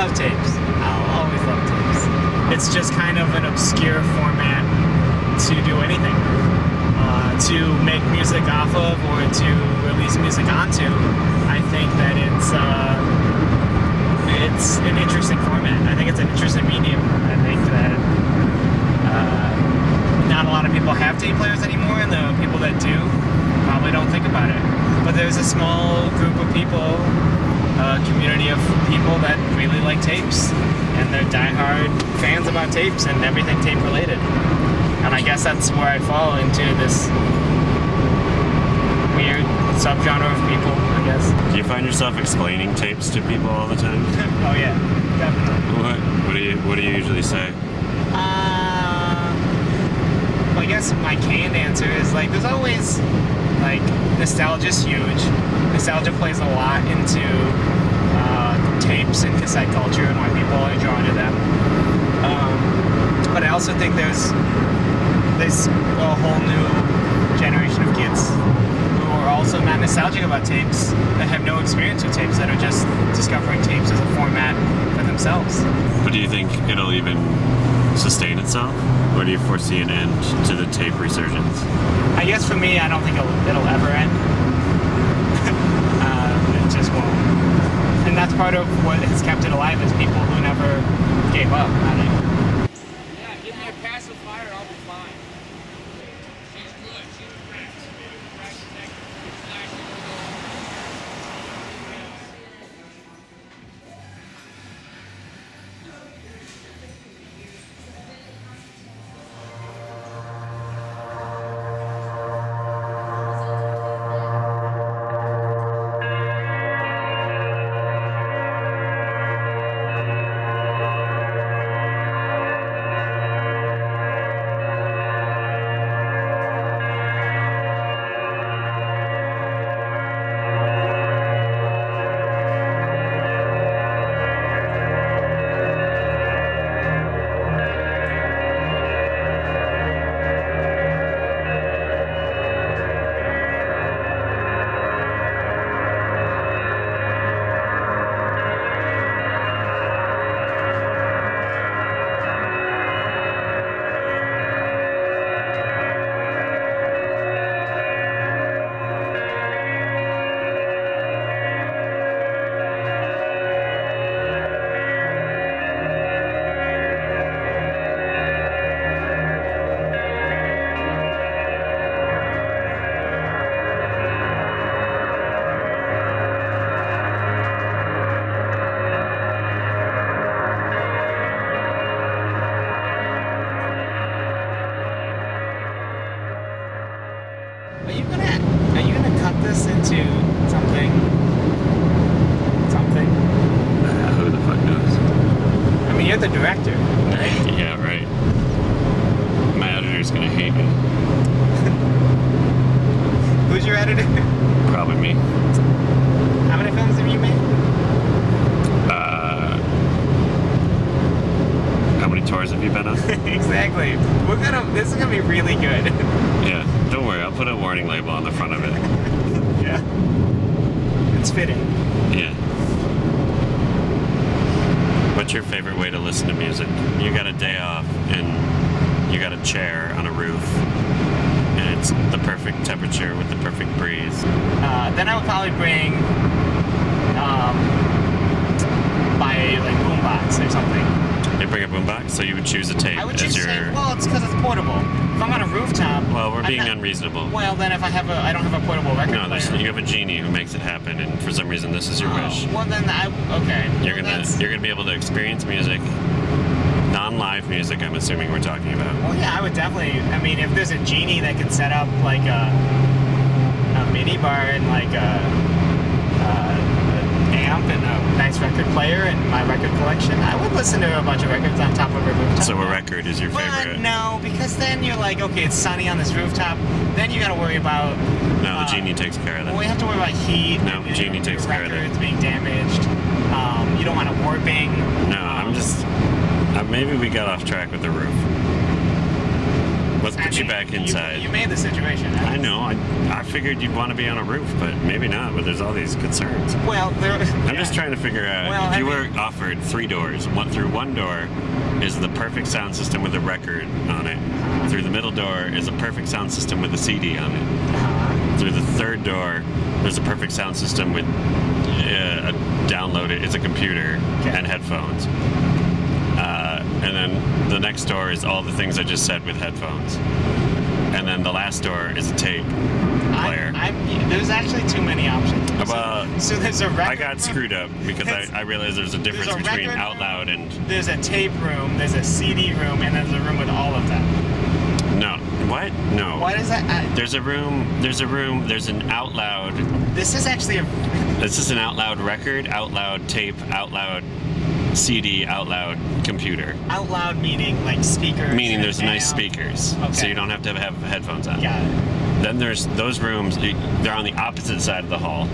love tapes. I'll always love tapes. It's just kind of an obscure format to do anything, to make music off of or to release music onto. I think that it's an interesting format. I think it's an interesting medium. I think that not a lot of people have tape players anymore, and the people that do probably don't think about it. But there's a small group of people, a community of people that really like tapes, and they're diehard fans about tapes and everything tape related. And I guess that's where I fall into this weird subgenre of people, I guess. Do you find yourself explaining tapes to people all the time? Oh yeah, definitely. What do you usually say? Well, I guess my canned answer is, like, there's always, like, nostalgia's huge. Nostalgia plays a lot into tapes and cassette culture and why people are drawn to them. But I also think there's a whole new generation of kids who are also not nostalgic about tapes, that have no experience with tapes, that are just discovering tapes as a format for themselves. But do you think it'll even sustain itself, or do you foresee an end to the tape resurgence? I guess for me, I don't think it'll ever end. It just won't. And that's part of what has kept it alive, is people who never gave up on it. Yeah, give me a passive fire, I'll be fine. She's good, she's cracked. Are you gonna cut this into something? Something? Who the fuck knows? I mean, you're the director, right? Yeah, right. My editor's gonna hate me. Who's your editor? Probably me. How many films have you made? How many tours have you been on? Exactly. This is gonna be really good. Yeah. Don't worry, I'll put a warning label on the front of it. Yeah. It's fitting. Yeah. What's your favorite way to listen to music? You got a day off, and you got a chair on a roof, and it's the perfect temperature with the perfect breeze. Then I would probably bring my boombox or something. They bring a boombox, so you would choose a tape as your... Well, it's because it's portable. If I'm on a rooftop... Well, we're being unreasonable. Well, then if I don't have a portable record player. No, you have a genie who makes it happen, and for some reason this is your wish. Well, then okay. You're gonna be able to experience music, non-live music, I'm assuming we're talking about. Well, yeah, I would definitely... I mean, if there's a genie that can set up, like, a mini bar and, like, amp and a nice record player and my record collection, I would listen to a bunch of records on top of a rooftop. So a record is your favorite? No, because then you're like, okay, it's sunny on this rooftop, then you gotta worry about... No, the Genie takes care of that. Well, we have to worry about heat. No, the Genie takes care of that. Records being damaged. You don't want it warping. No, I'm just... maybe we got off track with the roof. Let's put you back inside. You made the situation. I know. I figured you'd want to be on a roof, but maybe not. But there's all these concerns. Well, I'm just trying to figure out. Well, if you were offered three doors, through one door is the perfect sound system with a record on it. Through the middle door is a perfect sound system with a CD on it. Through the third door, there's a perfect sound system with a download. It's a computer and headphones. And then the next door is all the things I just said with headphones. And then the last door is a tape player. There's actually too many options. So there's a record. I got screwed up because I realized there's a difference between out loud and... There's a tape room, there's a CD room, and there's a room with all of them. No. What? No. What is that? There's an out loud... This is actually a... This is an out loud record, out loud tape, out loud... CD, out loud, computer. Out loud meaning like speakers. Meaning there's nice speakers, so you don't have to have headphones on. Got it. Then there's those rooms. They're on the opposite side of the hall.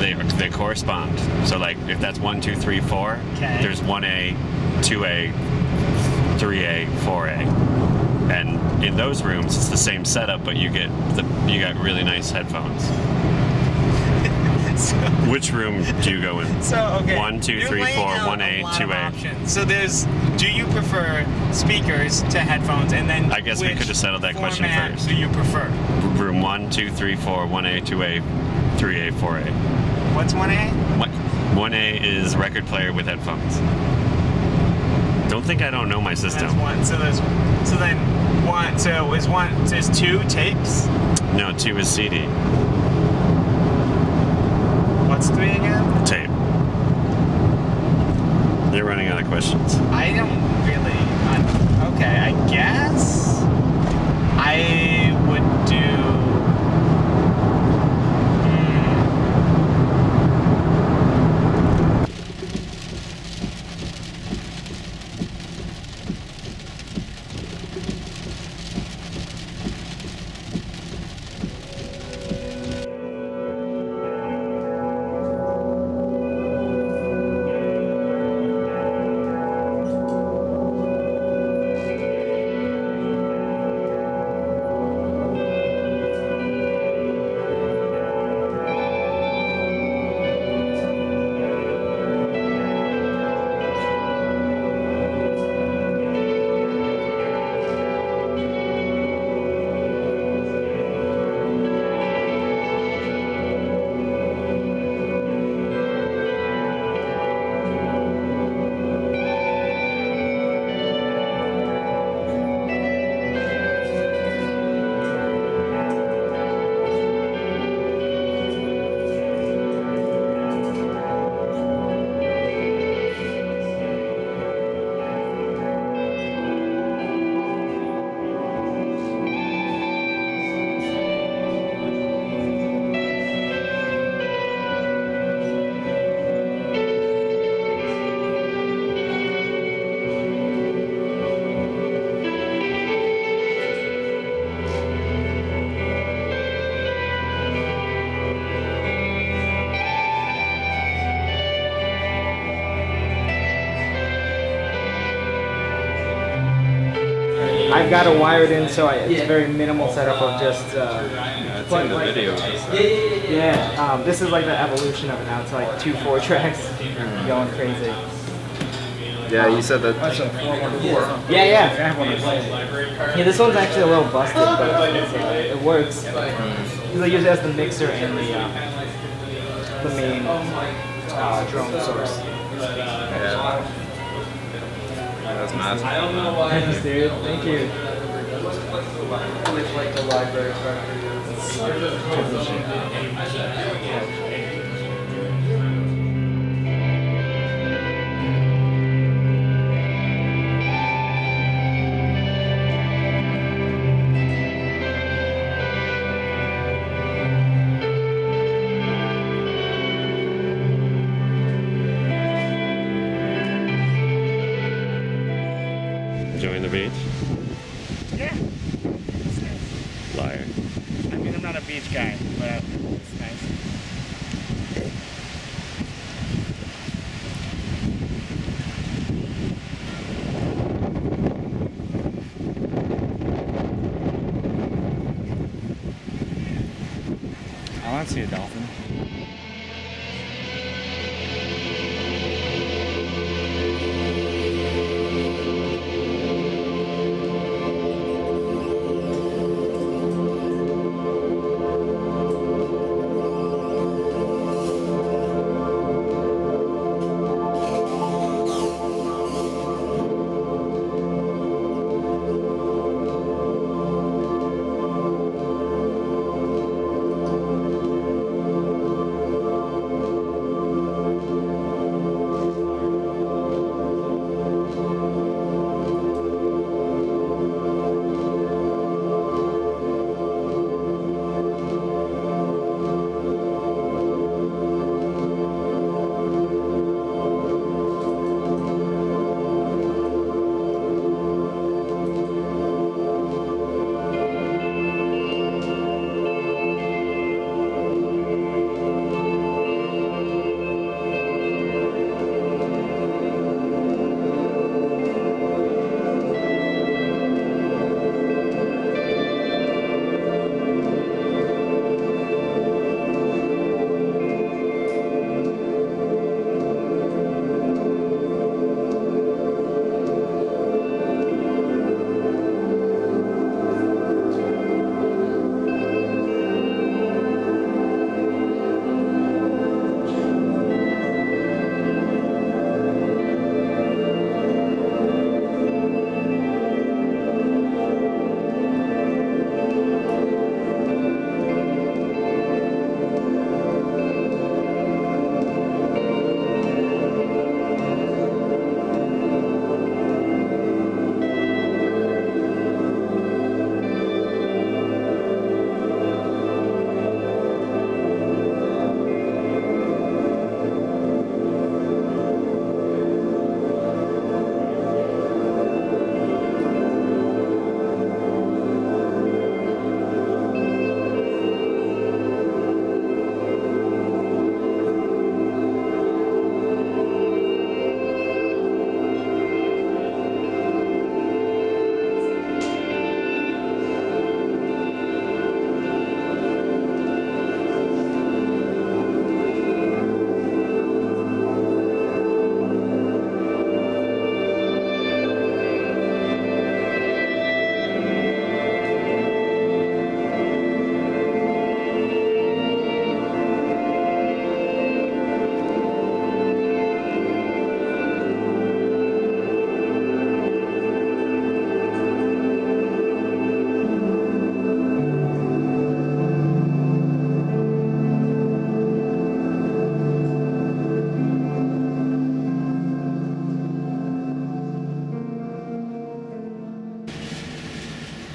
They correspond. So like if that's 1, 2, 3, 4, there's 1A, 2A, 3A, 4A, and in those rooms it's the same setup, but you get you got really nice headphones. So, which room do you go in? So, okay. 1, 2, 3, 4, 1A, 2A. So there's, do you prefer speakers to headphones? And then I guess we could have settled that question first. Do you prefer? Room 1, 2, 3, 4, 1A, 2A, 3A, 4A. What's 1A? 1A is record player with headphones. Don't think I don't know my system. That's one. So there's, so then one, so is one, so is 2 tapes? No, 2 is CD. What's 3 again? Tape. They're running out of questions. I don't really... okay, I guess... I would do... I've got it wired in, so it's a very minimal setup of just... it's in the video. This is like the evolution of it now. It's like 2 4 tracks going crazy. Yeah, you said that... Yeah, this one's actually a little busted, but it works. I use it as the mixer and the main drone source. Yeah. That's nice. Thanks, dude. Thank you. Enjoying the beach? Yeah. Liar. I mean, I'm not a beach guy, but I don't see a dolphin.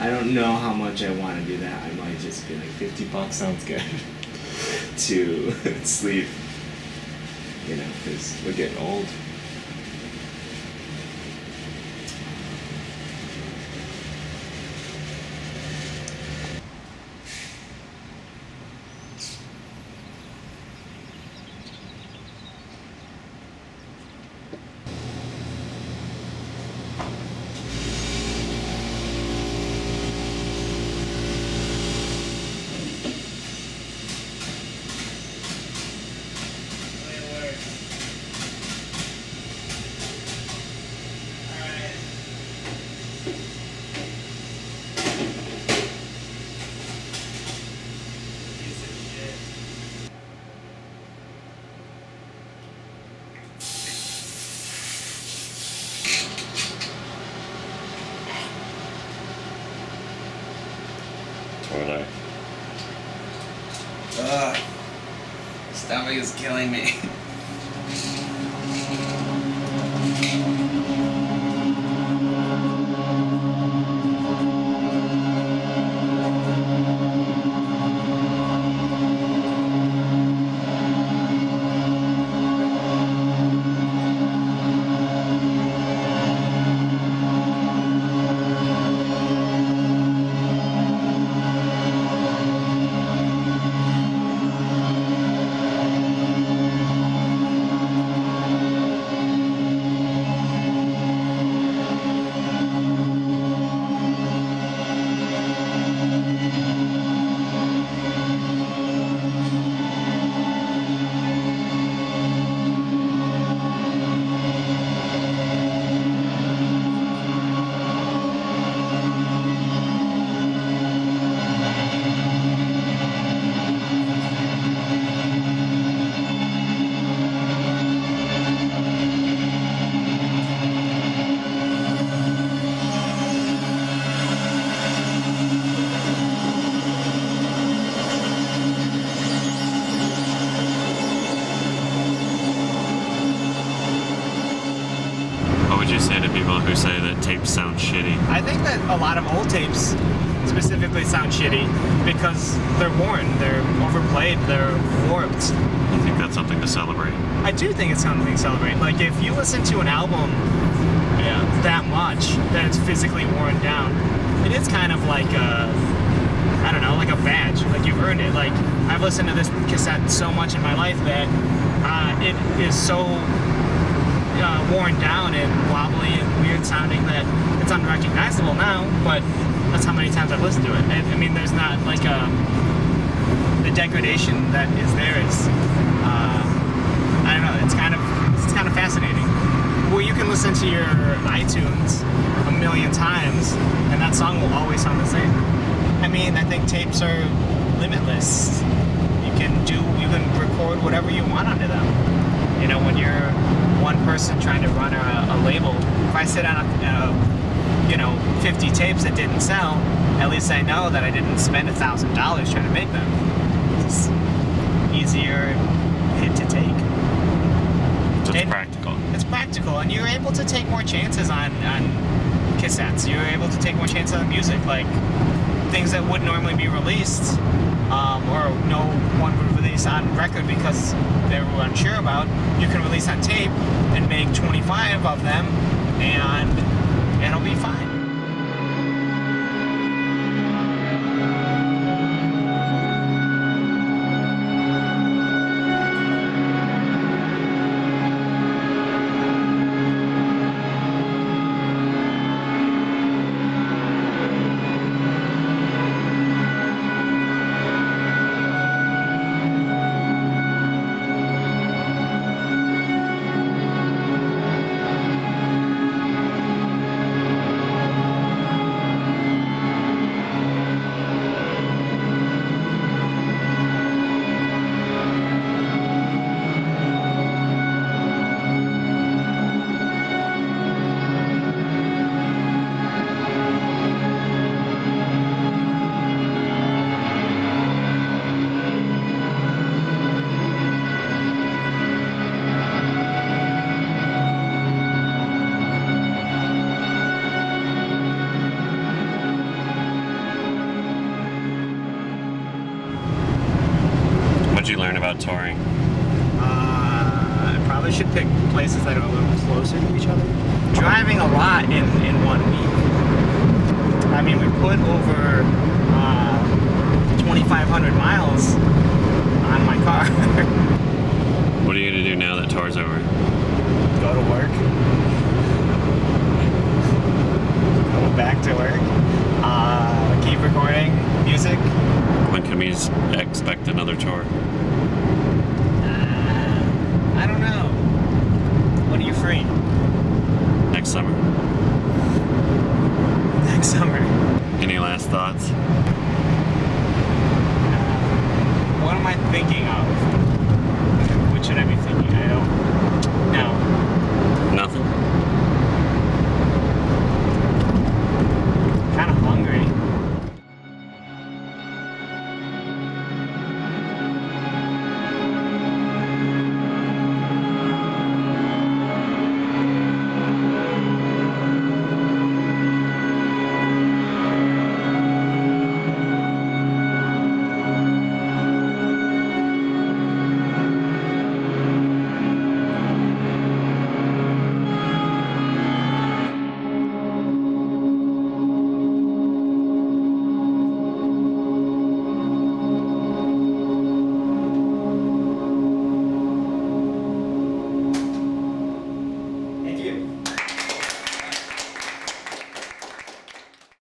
I don't know how much I want to do that. I might just be like, $50 sounds good to sleep, you know, because we're getting old. Stomach is killing me. people who say that tapes sound shitty. I think that a lot of old tapes specifically sound shitty because they're worn, they're overplayed, they're warped. You think that's something to celebrate? I do think it's something to celebrate. Like, if you listen to an album that much, that it's physically worn down, it is kind of like a... I don't know, like a badge, like you've earned it. Like, I've listened to this cassette so much in my life that it is so worn down and wobbly and weird sounding that it's unrecognizable now, but that's how many times I've listened to it. I mean, there's not like a, the degradation that is there is, I don't know, it's kind of fascinating. Well, you can listen to your iTunes a million times and that song will always sound the same. I mean, I think tapes are limitless. You can record whatever you want onto them. You know, when you're one person trying to run a label, if I sit on, 50 tapes that didn't sell, at least I know that I didn't spend $1,000 trying to make them. It's easier hit to take. So it's practical. It's practical, and you're able to take more chances on cassettes. You're able to take more chances on music, like things that would normally be released, or no one would release on record because they were unsure about, you can release on tape and make 25 of them, and it'll be fine. What did you learn about touring? I probably should pick places that are a little closer to each other. Driving a lot in 1 week. I mean, we put over 2,500 miles on my car. What are you going to do now that tour's over? Go to work. Go back to work. Keep recording music. When can we expect another tour? I don't know. When are you free? Next summer. Next summer. Any last thoughts? What am I thinking of? What should I be thinking? I don't know.